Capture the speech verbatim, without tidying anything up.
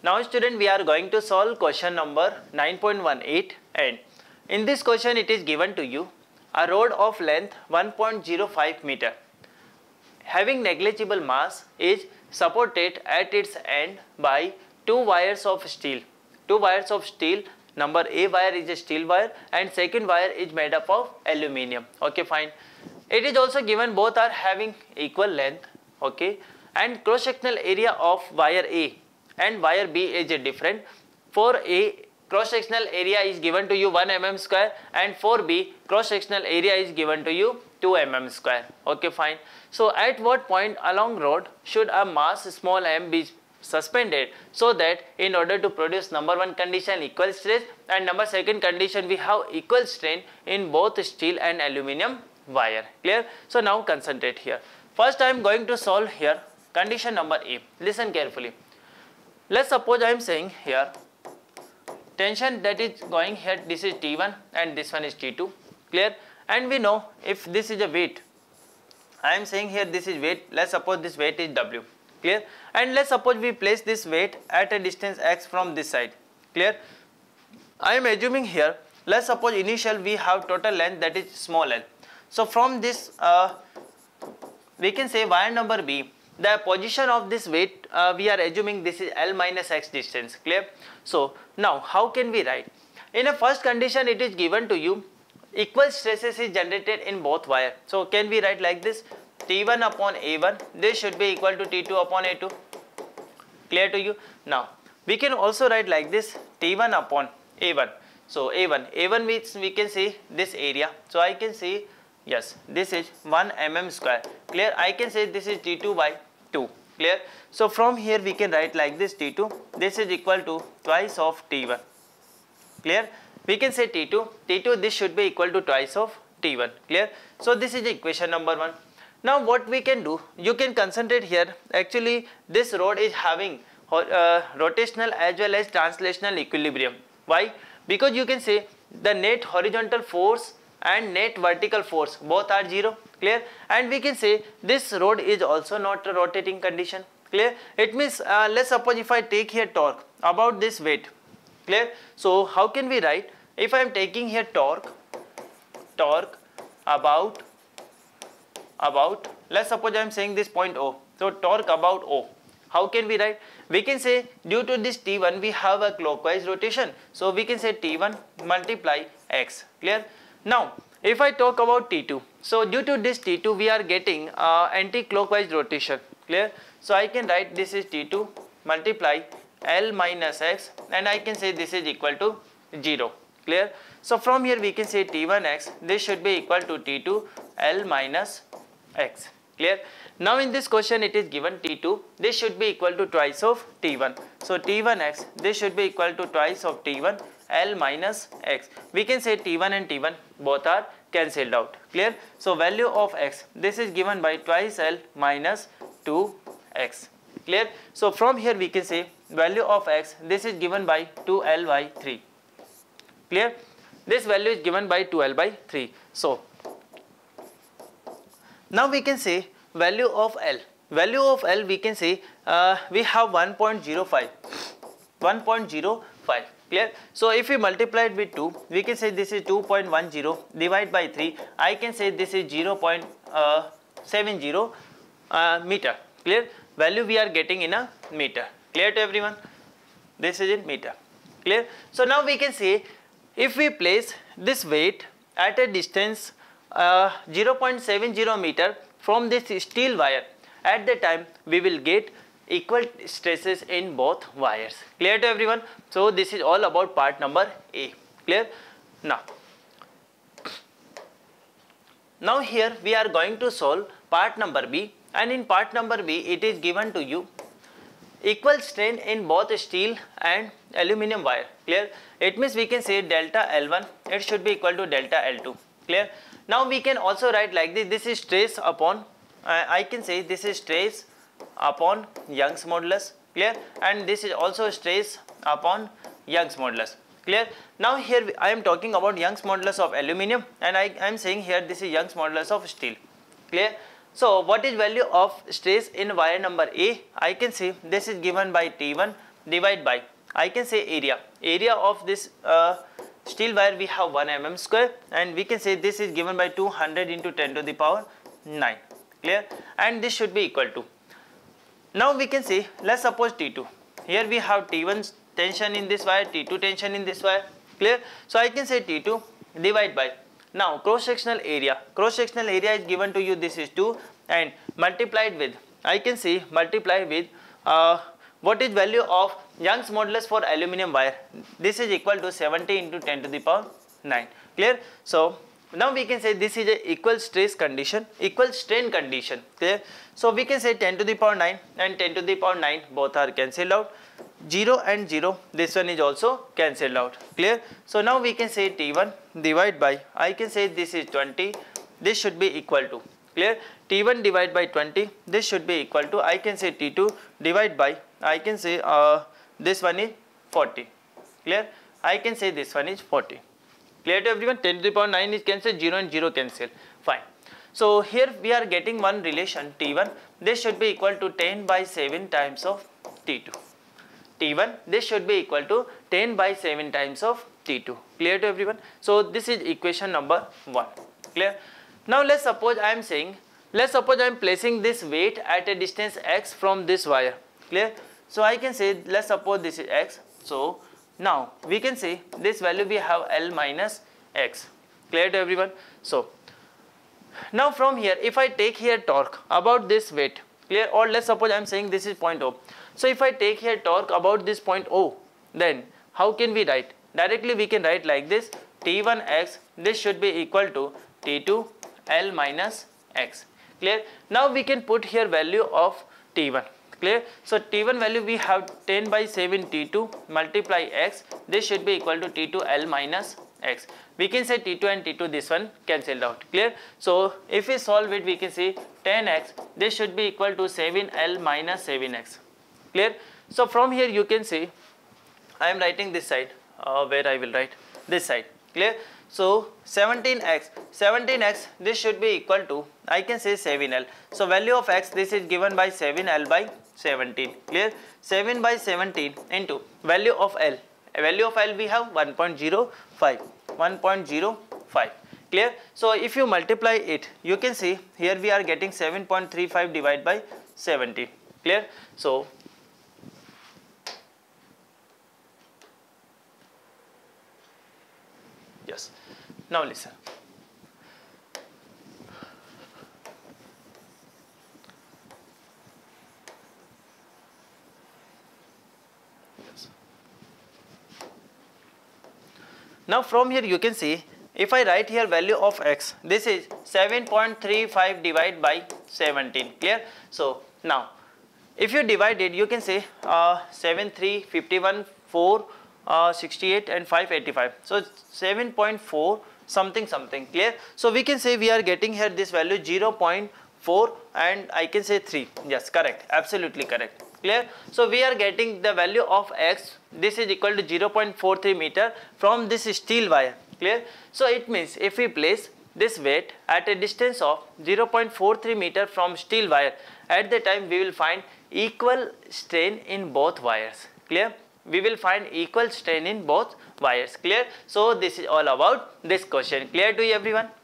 Now student, we are going to solve question number nine point one eight, and in this question it is given to you a road of length one point zero five meter having negligible mass is supported at its end by two wires of steel. Two wires of steel, number A wire is a steel wire and second wire is made up of aluminium. Okay, fine. It is also given both are having equal length, okay, and cross sectional area of wire A and wire B is different. For A, cross sectional area is given to you one millimeter square, and for B, cross sectional area is given to you two millimeter square. Okay, fine. So at what point along road should a mass small m be suspended so that in order to produce number one condition equal stress and number second condition we have equal strain in both steel and aluminium wire? Clear? So now concentrate here. First I am going to solve here condition number A. Listen carefully. Let's suppose I am saying here tension that is going here, this is T one and this one is T two, clear? And we know if this is a weight, I am saying here this is weight, let's suppose this weight is W, clear? And let's suppose we place this weight at a distance x from this side, clear? I am assuming here, let's suppose initial we have total length that is small l. So from this uh, we can say wire number B, the position of this weight uh, we are assuming this is L minus X distance, clear? So now how can we write? In a first condition it is given to you equal stresses is generated in both wire. So can we write like this? T one upon A one, this should be equal to T two upon A two, clear to you? Now we can also write like this, T one upon A one. So A one, A one means we can see this area. So I can see, yes, this is one millimeter square, clear? I can say this is T two by two, clear? So from here we can write like this, T two, this is equal to twice of T one, clear? We can say T two, T two this should be equal to twice of T one, clear? So this is equation number one. Now what we can do, you can concentrate here, actually this road is having uh, rotational as well as translational equilibrium. Why? Because you can say the net horizontal force and net vertical force both are zero, clear? And we can say this road is also not a rotating condition, clear? It means uh, let's suppose if I take here torque about this weight, clear? So how can we write? If I am taking here torque torque about about let's suppose I am saying this point O, so torque about O, how can we write? We can say due to this T one we have a clockwise rotation, so we can say T one multiply X, clear? Now, if I talk about T two, so due to this T two we are getting uh, anti-clockwise rotation, clear? So I can write this is T two multiply L minus X, and I can say this is equal to zero, clear? So from here we can say T one X, this should be equal to T two L minus X, clear? Now in this question it is given T two, this should be equal to twice of T one. So T one X, this should be equal to twice of T one L minus X. We can say T one and T one both are cancelled out, clear? So value of X, this is given by twice L minus two X, clear? So from here we can say value of X, this is given by two L by three, clear? This value is given by two L by three. So now we can say value of L, value of L we can say uh, we have one point zero five, clear? So if we multiply it with two, we can say this is two point one zero, divide by three, I can say this is zero point seven zero uh, meter, clear? Value we are getting in a meter, clear to everyone? This is in meter, clear? So now we can say if we place this weight at a distance uh, zero point seven zero meter from this steel wire, at the time we will get equal stresses in both wires, clear to everyone? So this is all about part number A, clear? Now, now here we are going to solve part number B, and in part number B it is given to you equal strain in both steel and aluminium wire, clear? It means we can say delta L one, it should be equal to delta L two, clear? Now we can also write like this, this is stress upon, uh, I can say this is stress upon Young's modulus, clear? And this is also stress upon Young's modulus, clear? Now here I am talking about Young's modulus of aluminium, and I, I am saying here this is Young's modulus of steel, clear? So what is value of stress in wire number A? I can say this is given by T one, divide by, I can say area. Area of this uh, steel wire we have one millimeter square, and we can say this is given by two hundred into ten to the power nine. Clear? And this should be equal to. Now we can say, let's suppose T two. Here we have T one tension in this wire, T two tension in this wire. Clear? So I can say T two divide by. Now cross sectional area. Cross sectional area is given to you. This is two and multiplied with. I can say multiply with. Uh, What is value of Young's modulus for aluminium wire? This is equal to seventy into ten to the power nine. Clear? So now we can say this is a equal stress condition, equal strain condition. Clear? So we can say ten to the power nine and ten to the power nine both are cancelled out. zero and zero, this one is also cancelled out. Clear? So now we can say T one divide by, I can say this is twenty, this should be equal to. Clear? T one divide by twenty, this should be equal to, I can say T two divide by, I can say uh, this one is forty. Clear? I can say this one is forty. Clear to everyone? ten to the power nine is cancelled, zero and zero cancel. Fine. So here we are getting one relation T one. This should be equal to ten by seven times of T two. T one, this should be equal to ten by seven times of T two. Clear to everyone? So this is equation number one. Clear? Now let's suppose I am saying, let's suppose I am placing this weight at a distance x from this wire. Clear? So I can say, let's suppose this is x. So now we can say this value we have L minus x. Clear to everyone? So now from here, if I take here torque about this weight, clear, or let's suppose I am saying this is point O. So if I take here torque about this point O, then how can we write? Directly we can write like this, T one x, this should be equal to T two L minus x. Clear? Now we can put here value of T one. Clear? So T one value we have ten by seven T two multiply x, this should be equal to T two L minus x. We can say T two and T two, this one cancelled out. Clear? So if we solve it, we can see ten x, this should be equal to seven L minus seven x. Clear? So from here you can see, I am writing this side, uh, where I will write this side. Clear? So seventeen x, seventeen x, this should be equal to, I can say seven L. So value of x, this is given by seven L by seventeen. Clear? seven by seventeen into value of L. Value of L we have one point zero five. Clear? So if you multiply it, you can see here we are getting seven point three five divided by seventeen. Clear? So yes. Now listen. Yes. Now from here you can see, if I write here value of x, this is seven point three five divided by seventeen. Clear? So now if you divide it, you can say uh, seven, three, fifty-one, four, uh, sixty-eight and five, eighty-five. So seven point four something something. Clear? So we can say we are getting here this value zero point four and I can say three. Yes, correct, absolutely correct. Clear? So we are getting the value of x, this is equal to zero point four three meter from this steel wire. Clear? So it means if we place this weight at a distance of zero point four three meter from steel wire, at the time we will find equal strain in both wires. Clear? We will find equal strain in both wires. Clear? So this is all about this question. Clear to everyone?